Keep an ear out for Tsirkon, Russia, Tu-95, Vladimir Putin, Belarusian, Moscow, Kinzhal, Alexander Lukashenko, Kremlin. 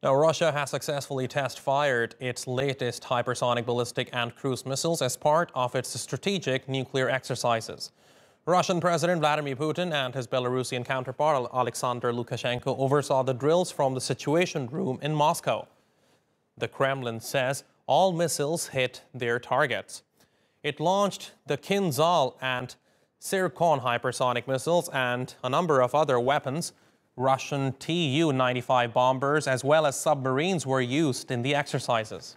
Now, Russia has successfully test-fired its latest hypersonic ballistic and cruise missiles as part of its strategic nuclear exercises. Russian President Vladimir Putin and his Belarusian counterpart Alexander Lukashenko oversaw the drills from the Situation Room in Moscow. The Kremlin says all missiles hit their targets. It launched the Kinzhal and Tsirkon hypersonic missiles and a number of other weapons. Russian Tu-95 bombers as well as submarines were used in the exercises.